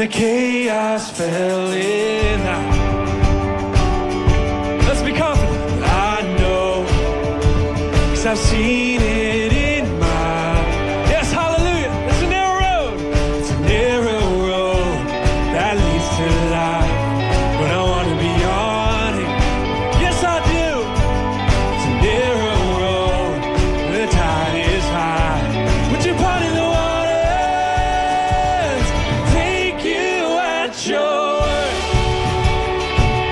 the chaos fell in. Let's be confident, I know, 'cause I've seen it in my, yes, hallelujah. It's a narrow road, it's a narrow road that leads to life, but I want to be on it, yes I do. It's a narrow road, the tide is high, would you party the waters, take you at your.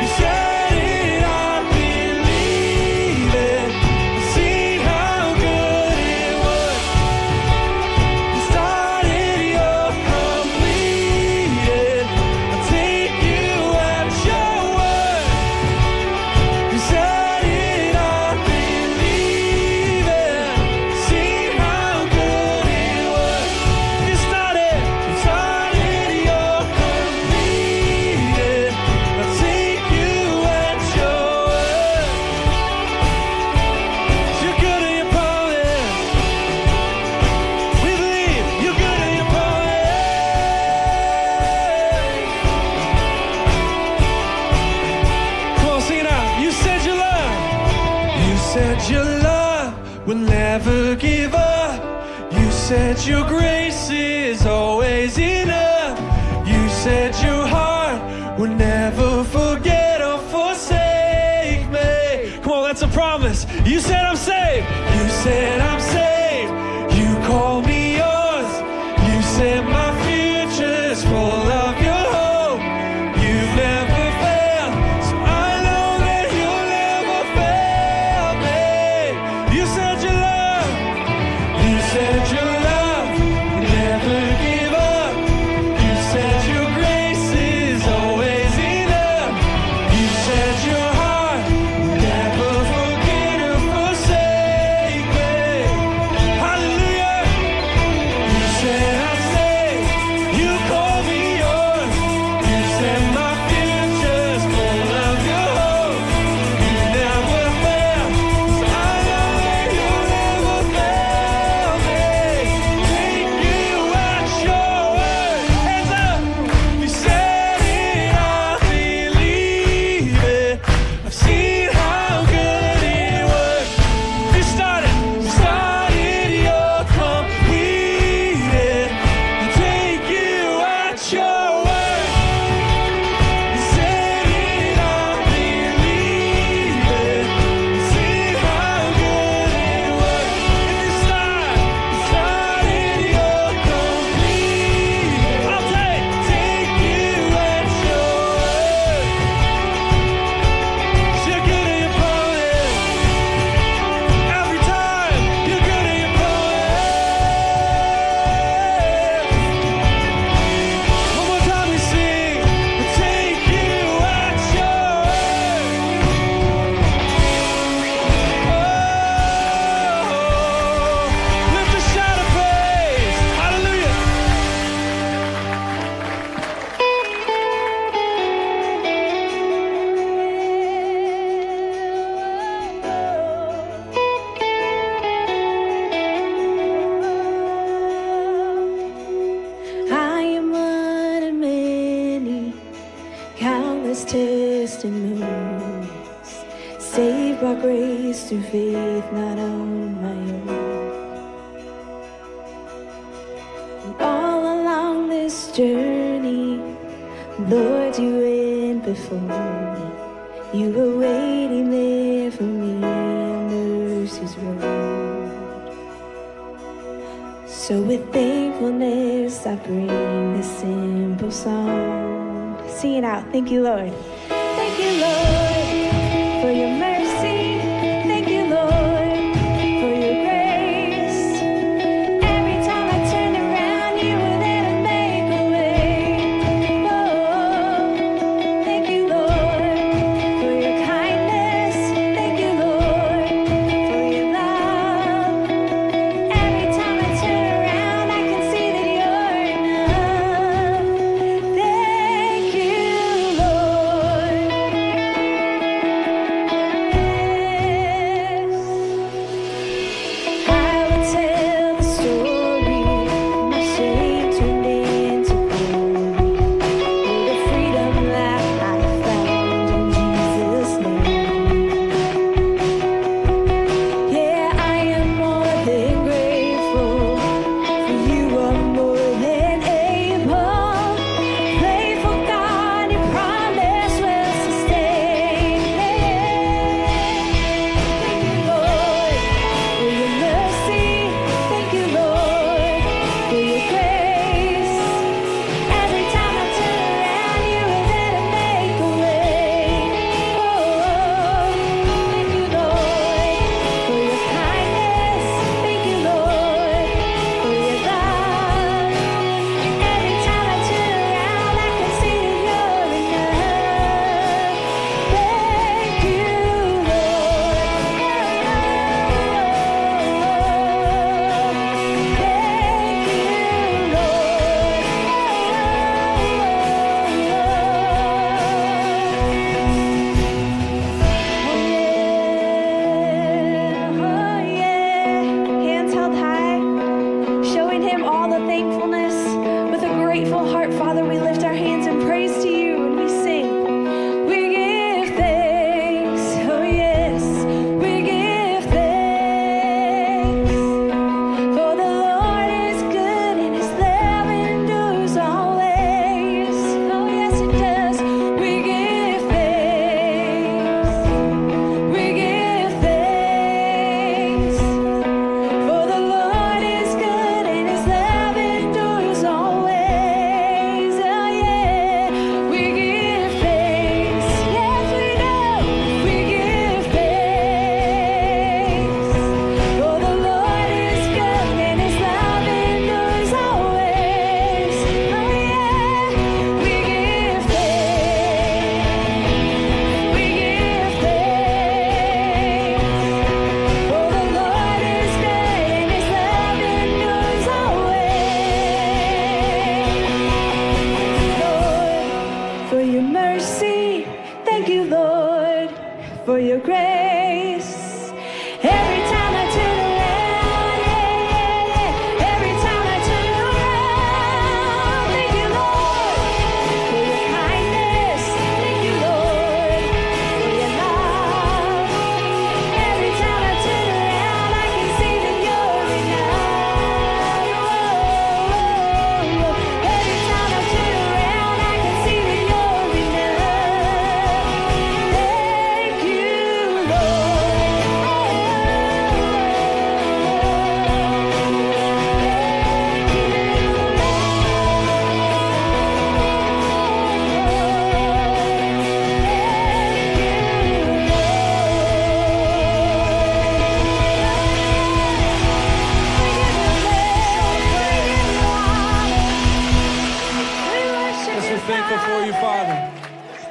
You said your love will never give up. You said your grace is always enough. You said your heart would never forget or forsake me. Come on, that's a promise. You said I'm saved. You said I'm saved. You called me yours. You said my future's full of your hope. You've never testimonies, saved by grace through faith, not on my own. And all along this journey, Lord, you went before me. You were waiting there for me on mercy's road. So with thankfulness, I bring this simple song. Sing it out. Thank you, Lord. Thank you, Lord, for your mercy. Thank you, Lord, for your grace. Every time I turn around, you were there to make a way. Oh, thank you, Lord, for your kindness. Thank you, Lord, for your love. Every time I turn around, I can see that you're enough. Thank you, Lord.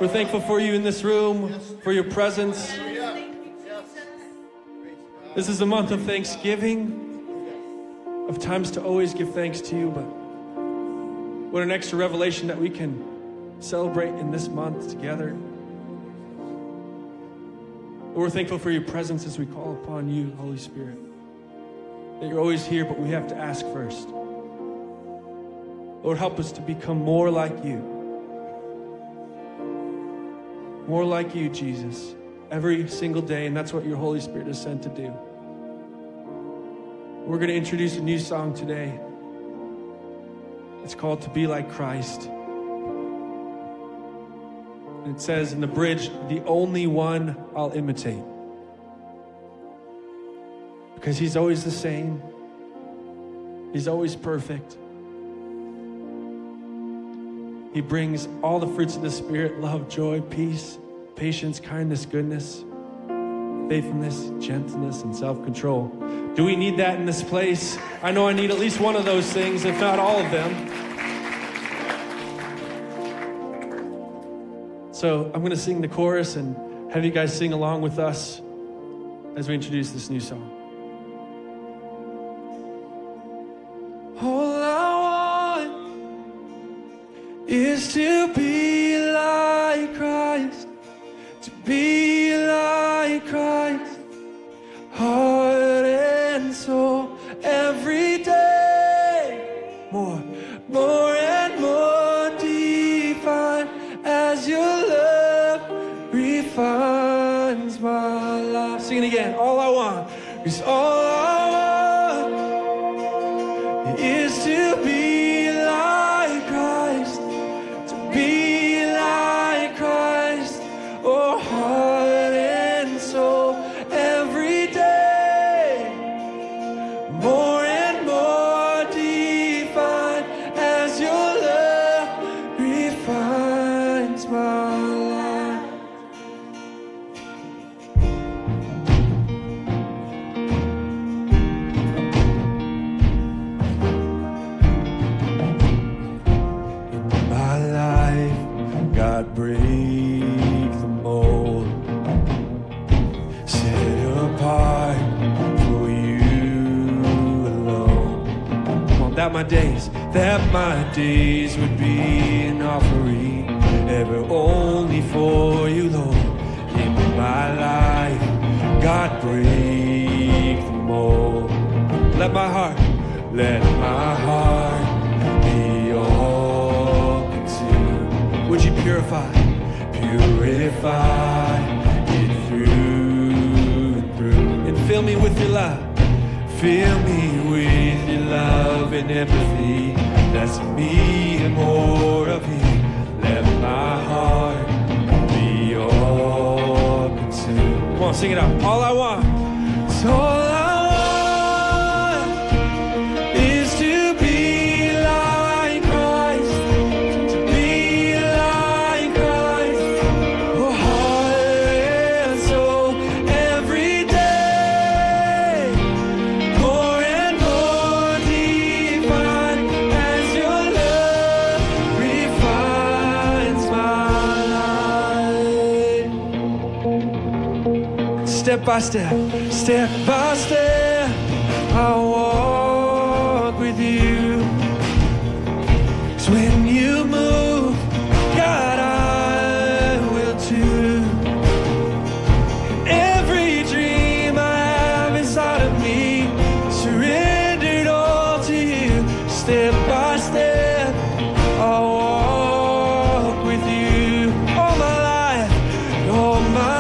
We're thankful for you in this room, for your presence. This is a month of thanksgiving, of times to always give thanks to you, but what an extra revelation that we can celebrate in this month together. We're thankful for your presence as we call upon you, Holy Spirit, that you're always here, but we have to ask first. Lord, help us to become more like you. More like you, Jesus, every single day, and that's what your Holy Spirit is sent to do. We're going to introduce a new song today. It's called To Be Like Christ. It says in the bridge, the only one I'll imitate. Because he's always the same. He's always perfect. He brings all the fruits of the Spirit: love, joy, peace, patience, kindness, goodness, faithfulness, gentleness, and self-control. Do we need that in this place? I know I need at least one of those things, if not all of them. So I'm going to sing the chorus and have you guys sing along with us as we introduce this new song. Is to be like Christ, to be like Christ, heart and soul, every day, more and more divine, as your love refines my life. Sing it again. All I want is all I want is to be. That my days would be an offering, ever only for you, Lord. Give me my life, God, break the mold. Let my heart be all consumed. Would you purify it through and through, and fill me with your love. Fill me with your love and empathy. That's me and more of you. Let my heart be all consumed. Come on, sing it out. All I want is all I want. Step by step, I'll walk with you. 'Cause when you move, God, I will too. Every dream I have inside of me, surrendered all to you. Step by step, I'll walk with you all my life, all my life.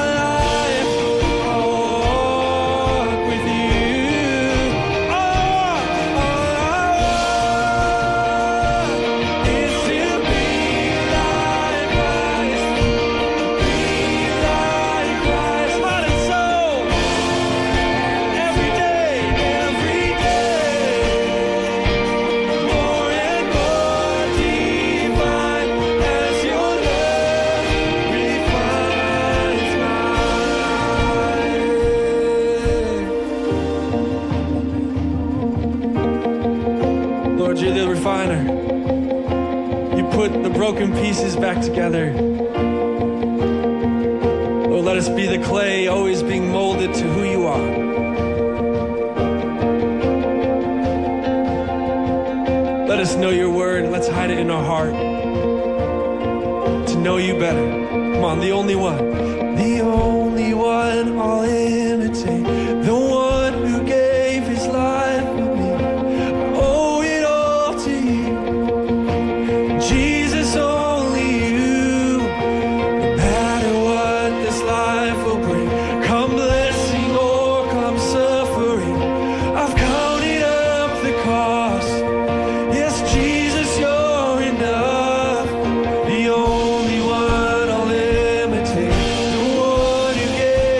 You're the refiner. You put the broken pieces back together. us be the clay, always being molded to who you are. Let us know your word. Let's hide it in our heart to know you better. Come on, the only one. The only one I'll imitate. The one who gave his life for me. I owe it all to you. Jesus, only you. No matter what this life will bring, come blessing or come suffering, I've counted up the cost. Yes, Jesus, you're enough. The only one I'll imitate. Let's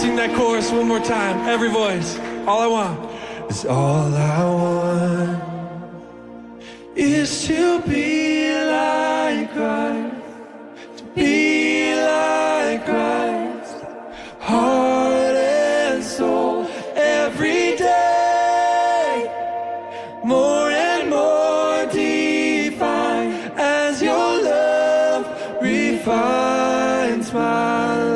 sing that chorus one more time. Every voice. All I want is all I want is to be like Christ, to be like Christ, heart and soul, every day, more and more divine as your love refines my life.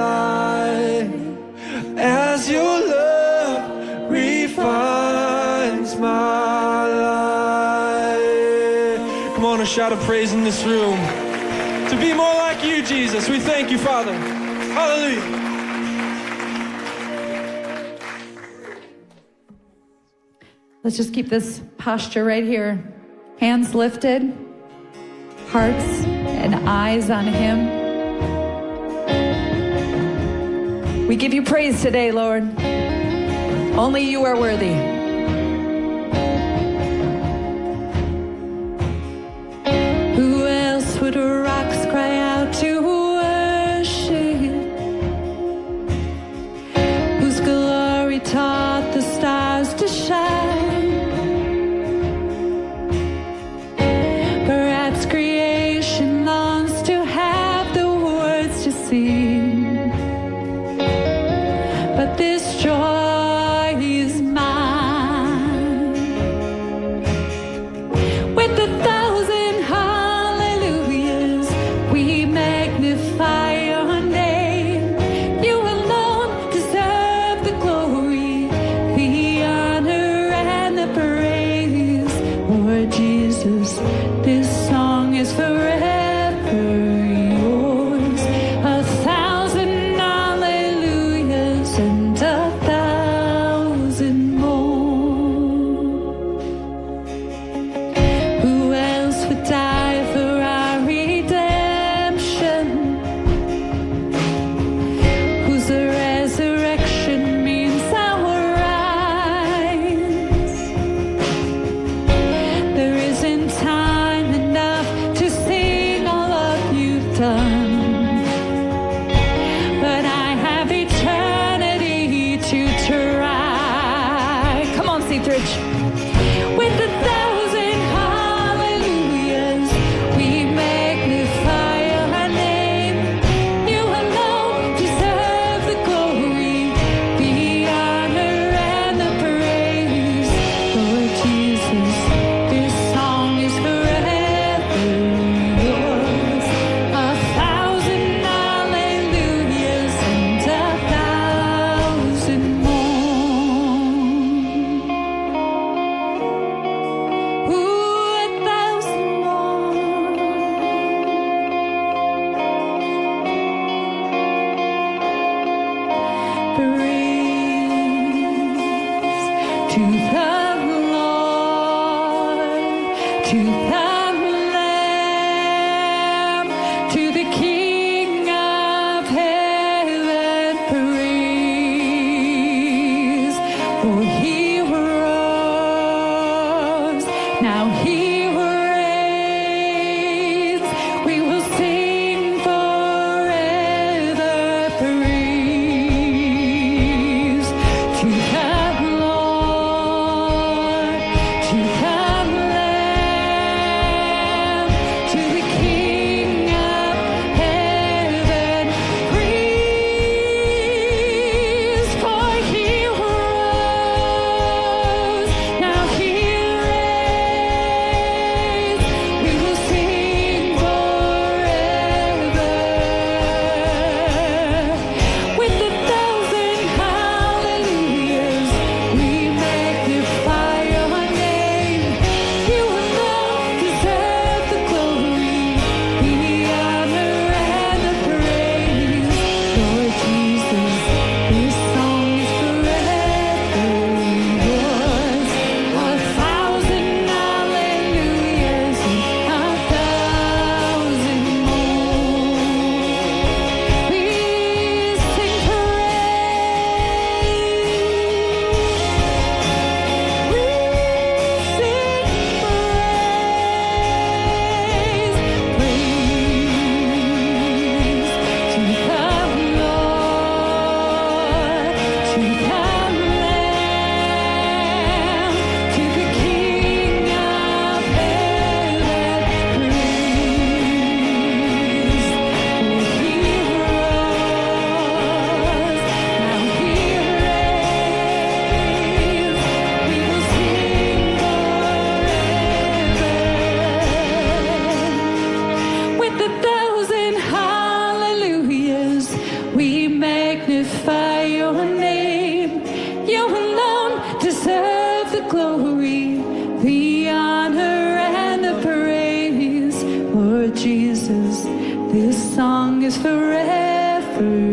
As your love refines my life. Come on, a shout of praise in this room. To be more like you, Jesus. We thank you, Father. Hallelujah. Let's just keep this posture right here. Hands lifted, hearts and eyes on him. We give you praise today, Lord. Only you are worthy. Who else would rocks cry out to worship? Whose glory taught the stars to shine? Perhaps creation longs to have the words to see. But this joy is mine. With a thousand hallelujahs, we magnify your name. You alone deserve the glory, the honor, and the praise. Lord Jesus, this song is forever. We magnify your name. Jesus, this song is forever.